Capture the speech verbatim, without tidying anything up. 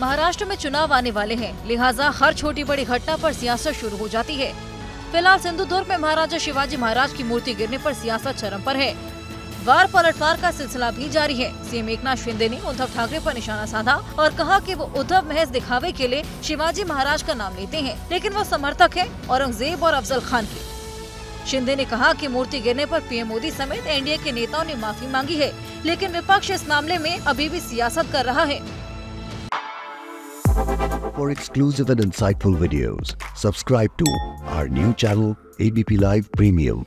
महाराष्ट्र में चुनाव आने वाले हैं, लिहाजा हर छोटी बड़ी घटना पर सियासत शुरू हो जाती है। फिलहाल सिंधुदुर्ग में महाराजा शिवाजी महाराज की मूर्ति गिरने पर सियासत चरम पर है। वार पलटवार का सिलसिला भी जारी है। सीएम एकनाथ शिंदे ने उद्धव ठाकरे पर निशाना साधा और कहा कि वो उद्धव महज दिखावे के लिए शिवाजी महाराज का नाम लेते हैं, लेकिन वो समर्थक है औरंगजेब और अफजल खान के। शिंदे ने कहा कि मूर्ति गिरने पर पीएम मोदी समेत एनडीए के नेताओं ने माफी मांगी है, लेकिन विपक्ष इस मामले में अभी भी सियासत कर रहा है। For exclusive and insightful videos, subscribe to our new channel A B P Live Premium.